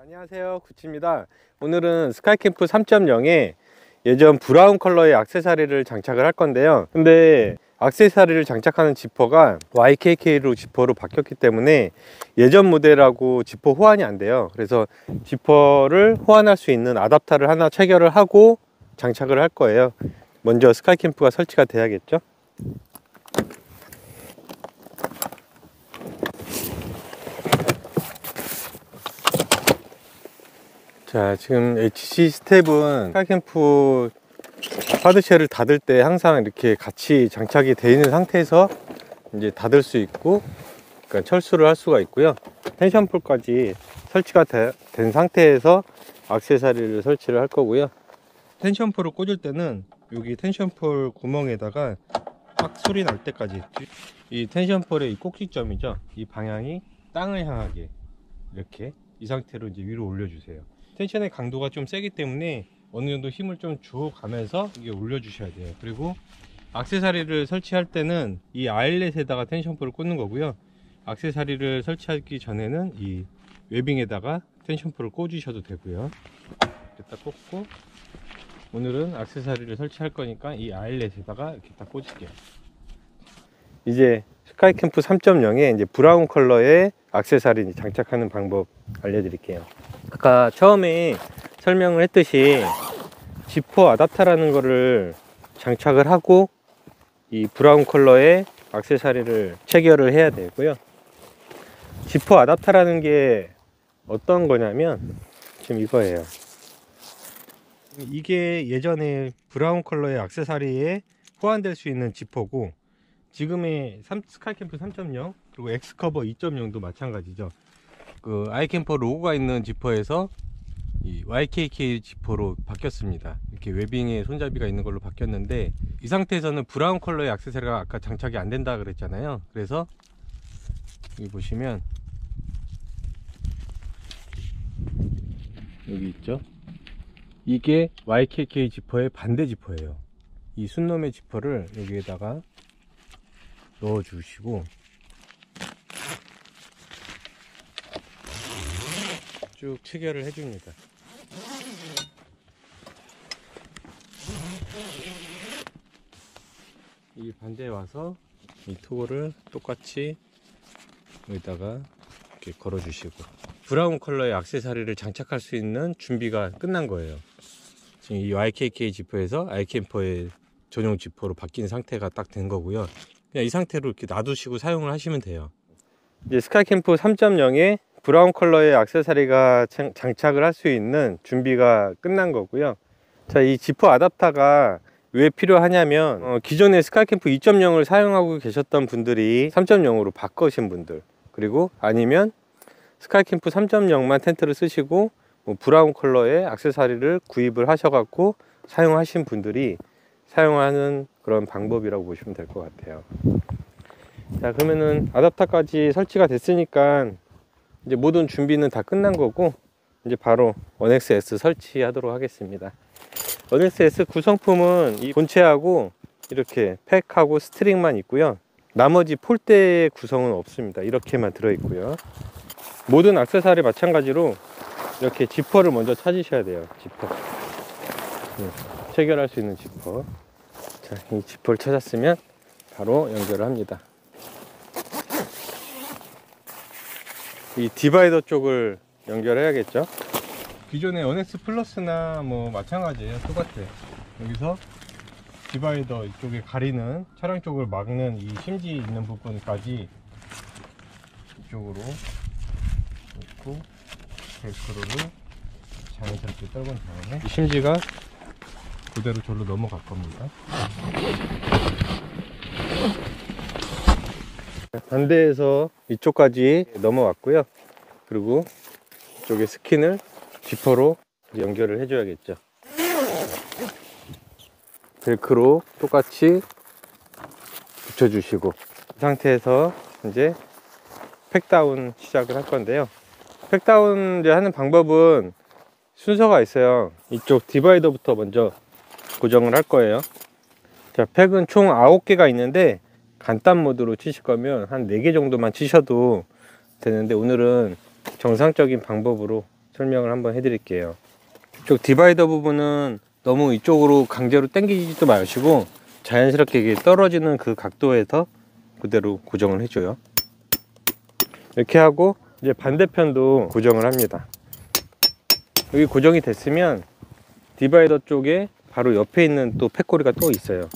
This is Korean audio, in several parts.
안녕하세요, 구치입니다. 오늘은 스카이 캠프 3.0에 예전 브라운 컬러의 액세서리를 장착을 할 건데요. 근데 액세서리를 장착하는 지퍼가 YKK로 지퍼로 바뀌었기 때문에 예전 모델하고 지퍼 호환이 안 돼요. 그래서 지퍼를 호환할 수 있는 아답터를 하나 체결을 하고 장착을 할 거예요. 먼저 스카이 캠프가 설치가 돼야겠죠. 자, 지금 HC 스텝은 스카이 캠프 하드쉘을 닫을 때 항상 이렇게 같이 장착이 되어 있는 상태에서 이제 닫을 수 있고, 그러니까 철수를 할 수가 있고요. 텐션폴까지 설치가 된 상태에서 액세서리를 설치를 할 거고요. 텐션폴을 꽂을 때는 여기 텐션폴 구멍에다가 딱 소리 날 때까지, 이 텐션폴의 이 꼭지점이죠, 이 방향이 땅을 향하게 이렇게 이 상태로 이제 위로 올려주세요. 텐션의 강도가 좀 세기 때문에 어느 정도 힘을 좀 주어가면서 이게 올려주셔야 돼요. 그리고 액세서리를 설치할 때는 이 아일렛에다가 텐션폴을 꽂는 거고요. 액세서리를 설치하기 전에는 이 웨빙에다가 텐션폴을 꽂으셔도 되고요. 이렇게 딱 꽂고, 오늘은 액세서리를 설치할 거니까 이 아일렛에다가 이렇게 딱 꽂을게요. 이제 스카이 캠프 3.0에 이제 브라운 컬러의 액세서리 장착하는 방법 알려드릴게요. 아까 처음에 설명을 했듯이 지퍼 아답터라는 거를 장착을 하고 이 브라운 컬러의 액세서리를 체결을 해야 되고요. 지퍼 아답터라는 게 어떤 거냐면 지금 이거예요. 이게 예전에 브라운 컬러의 액세서리에 호환될 수 있는 지퍼고, 지금의 스카이 캠프 3.0 그리고 엑스커버 2.0도 마찬가지죠. 그 아이캠퍼 로고가 있는 지퍼에서 이 YKK 지퍼로 바뀌었습니다. 이렇게 웨빙에 손잡이가 있는 걸로 바뀌었는데, 이 상태에서는 브라운 컬러의 액세서리가 아까 장착이 안 된다 그랬잖아요. 그래서 여기 보시면 여기 있죠. 이게 YKK 지퍼의 반대 지퍼예요. 이 순놈의 지퍼를 여기에다가 넣어 주시고, 쭉 체결을 해줍니다. 이 반대에 와서 이 토글을 똑같이 여기다가 이렇게 걸어주시고, 브라운 컬러의 액세서리를 장착할 수 있는 준비가 끝난 거예요. 지금 이 YKK 지퍼에서 아이캠퍼의 전용 지퍼로 바뀐 상태가 딱 된 거고요. 그냥 이 상태로 이렇게 놔두시고 사용을 하시면 돼요. 이제 스카이 캠프 3.0에 브라운 컬러의 액세서리가 장착을 할 수 있는 준비가 끝난 거고요. 자, 이 지퍼 아답터가 왜 필요하냐면 기존에 스카이 캠프 2.0을 사용하고 계셨던 분들이 3.0으로 바꿔오신 분들, 그리고 아니면 스카이 캠프 3.0만 텐트를 쓰시고 뭐 브라운 컬러의 액세서리를 구입을 하셔갖고 사용하신 분들이 사용하는 그런 방법이라고 보시면 될 것 같아요. 자, 그러면은 아답터까지 설치가 됐으니까 이제 모든 준비는 다 끝난 거고, 이제 바로 어넥스 S 설치하도록 하겠습니다. 어넥스 S 구성품은 이 본체하고 이렇게 팩하고 스트링만 있고요. 나머지 폴대의 구성은 없습니다. 이렇게만 들어있고요. 모든 액세서리 마찬가지로 이렇게 지퍼를 먼저 찾으셔야 돼요. 지퍼. 체결할 수 있는 지퍼. 자, 이 지퍼를 찾았으면 바로 연결을 합니다. 이 디바이더 쪽을 연결해야겠죠. 기존의 어넥스 플러스나 뭐 마찬가지예요. 똑같아요. 여기서 디바이더 이쪽에 가리는, 차량 쪽을 막는 이 심지 있는 부분까지 이쪽으로 놓고 벨크로를 자연스럽게 떨군 다음에 이 심지가 그대로 절로 넘어갈 겁니다. 반대에서 이쪽까지 넘어왔고요. 그리고 이쪽에 스킨을 지퍼로 연결을 해줘야겠죠. 벨크로 똑같이 붙여주시고, 이 상태에서 이제 팩다운 시작을 할 건데요. 팩다운 하는 방법은 순서가 있어요. 이쪽 디바이더부터 먼저 고정을 할 거예요. 자, 팩은 총 9개가 있는데 간단 모드로 치실 거면 한 4개 정도만 치셔도 되는데, 오늘은 정상적인 방법으로 설명을 한번 해드릴게요. 이쪽 디바이더 부분은 너무 이쪽으로 강제로 당기지도 마시고 자연스럽게 떨어지는 그 각도에서 그대로 고정을 해줘요. 이렇게 하고 이제 반대편도 고정을 합니다. 여기 고정이 됐으면 디바이더 쪽에 바로 옆에 있는 또 팩고리가 또 있어요.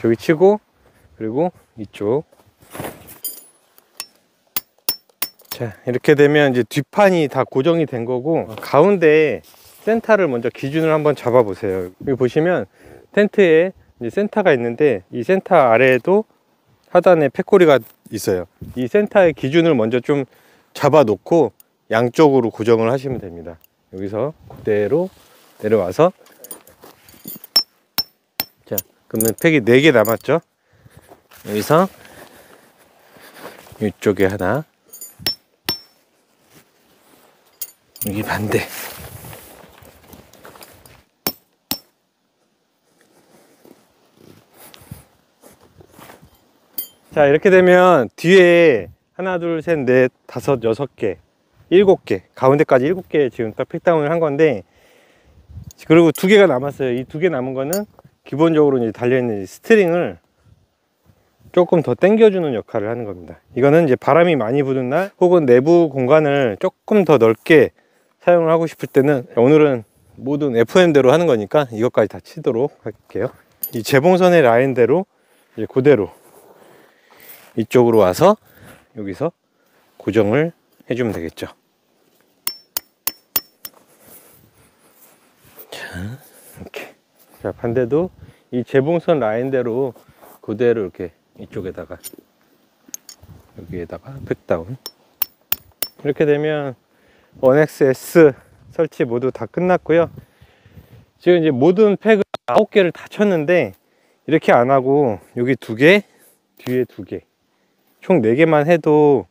저기 치고 그리고 이쪽. 자, 이렇게 되면 이제 뒷판이 다 고정이 된 거고, 가운데 센터를 먼저 기준을 한번 잡아 보세요. 여기 보시면 텐트에 이제 센터가 있는데, 이 센터 아래에도 하단에 팩고리가 있어요. 이 센터의 기준을 먼저 좀 잡아 놓고 양쪽으로 고정을 하시면 됩니다. 여기서 그대로 내려와서, 자, 그러면 팩이 4개 남았죠. 여기서 이쪽에 하나, 여기 반대. 자, 이렇게 되면 뒤에 하나, 둘, 셋, 넷, 다섯, 여섯 개, 7개, 가운데까지 7개 지금 딱 팩다운을 한 건데, 그리고 2개가 남았어요. 이 2개 남은 거는 기본적으로 이제 달려있는 스트링을 조금 더 당겨주는 역할을 하는 겁니다. 이거는 이제 바람이 많이 부는 날 혹은 내부 공간을 조금 더 넓게 사용을 하고 싶을 때는, 오늘은 모든 FM대로 하는 거니까 이것까지 다 치도록 할게요. 이 재봉선의 라인대로 이제 그대로 이쪽으로 와서 여기서 고정을 해주면 되겠죠. 자, 이렇게. 자, 반대도 이 재봉선 라인대로 그대로 이렇게 이쪽에다가, 여기에다가 팩다운. 이렇게 되면 어넥스 S 설치 모두 다 끝났고요. 지금 이제 모든 팩을 9개를 다 쳤는데, 이렇게 안 하고 여기 2개, 뒤에 2개, 총 4개만 해도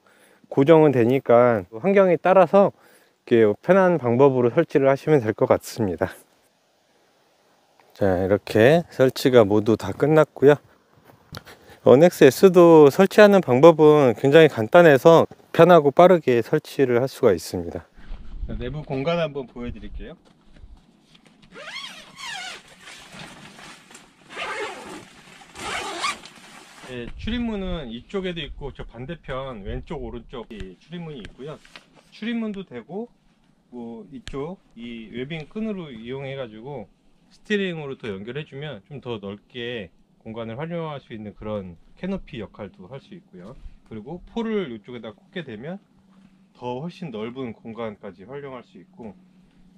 고정은 되니까 환경에 따라서 이렇게 편한 방법으로 설치를 하시면 될 것 같습니다. 자, 이렇게 설치가 모두 다 끝났고요. 어넥스 S도 설치하는 방법은 굉장히 간단해서 편하고 빠르게 설치를 할 수가 있습니다. 내부 공간 한번 보여드릴게요. 네, 출입문은 이쪽에도 있고 저 반대편 왼쪽 오른쪽 출입문이 있고요. 출입문도 되고, 뭐 이쪽 이 웨빙 끈으로 이용해 가지고 스티링으로 더 연결해 주면 좀 더 넓게 공간을 활용할 수 있는 그런 캐노피 역할도 할 수 있고요. 그리고 폴을 이쪽에다 꽂게 되면 더 훨씬 넓은 공간까지 활용할 수 있고,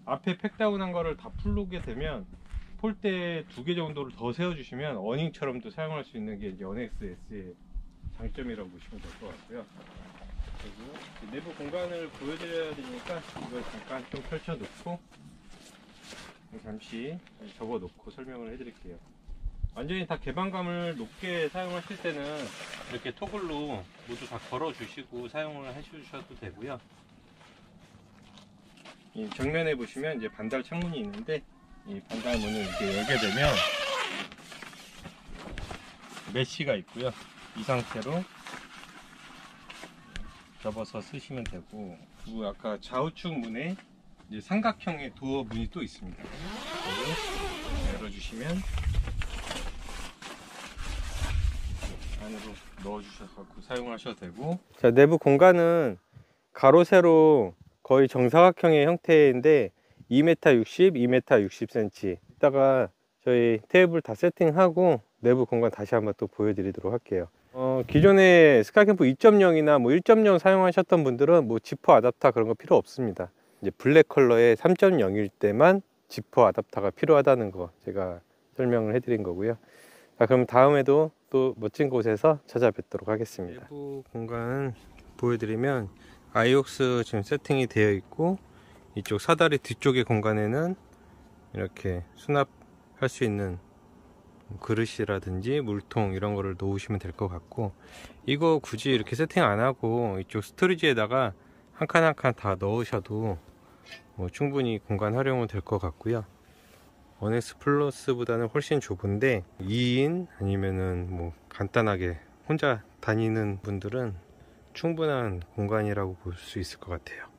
앞에 팩다운한 거를 다 풀게 되면 폴대 2개 정도를 더 세워주시면 어닝처럼도 사용할 수 있는 게 이제 어넥스 S의 장점이라고 보시면 될 것 같고요. 그리고 내부 공간을 보여드려야 되니까 이걸 잠깐 좀 펼쳐놓고, 잠시 적어놓고 설명을 해드릴게요. 완전히 다 개방감을 높게 사용하실 때는 이렇게 토글로 모두 다 걸어주시고 사용을 해주셔도 되고요. 이 정면에 보시면 이제 반달 창문이 있는데, 이 반달문을 이렇게 열게 되면 메쉬가 있고요. 이 상태로 접어서 쓰시면 되고, 그리고 아까 좌우측 문에 이제 삼각형의 도어 문이 또 있습니다. 열어주시면 안으로 넣어주셔서 사용하셔도 되고. 자, 내부 공간은 가로 세로 거의 정사각형의 형태인데 2m 60, 2m 60cm. 이따가 저희 테이블 다 세팅하고 내부 공간 다시 한번 또 보여드리도록 할게요. 기존에 스카이 캠프 2.0이나 뭐 1.0 사용하셨던 분들은 뭐 지퍼 아답터 그런 거 필요 없습니다. 이제 블랙 컬러의 3.0일 때만 지퍼 아답터가 필요하다는 거 제가 설명을 해드린 거고요. 자, 그럼 다음에도 또 멋진 곳에서 찾아뵙도록 하겠습니다. 내부 공간 보여드리면 아이옥스 지금 세팅이 되어 있고, 이쪽 사다리 뒤쪽의 공간에는 이렇게 수납할 수 있는 그릇이라든지 물통 이런 거를 놓으시면 될 것 같고, 이거 굳이 이렇게 세팅 안 하고 이쪽 스토리지에다가 한 칸 한 칸 다 넣으셔도 뭐 충분히 공간 활용은 될 것 같고요. 어넥스 플러스보다는 훨씬 좁은데 2인 아니면은 뭐 간단하게 혼자 다니는 분들은 충분한 공간이라고 볼 수 있을 것 같아요.